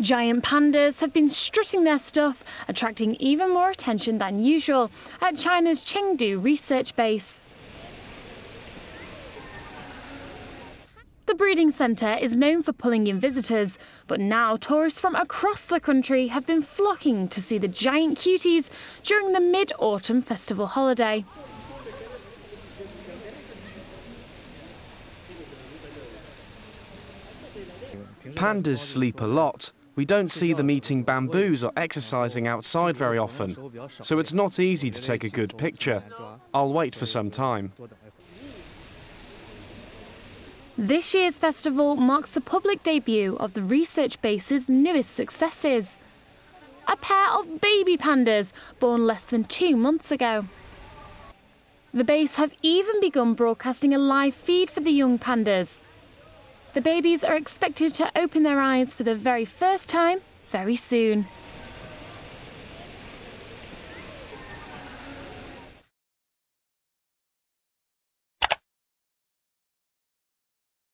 Giant pandas have been strutting their stuff, attracting even more attention than usual at China's Chengdu Research Base. The breeding centre is known for pulling in visitors, but now tourists from across the country have been flocking to see the giant cuties during the mid-autumn festival holiday. Pandas sleep a lot. We don't see them eating bamboos or exercising outside very often, so it's not easy to take a good picture. I'll wait for some time. This year's festival marks the public debut of the research base's newest successes, a pair of baby pandas born less than 2 months ago. The base have even begun broadcasting a live feed for the young pandas. The babies are expected to open their eyes for the very first time very soon.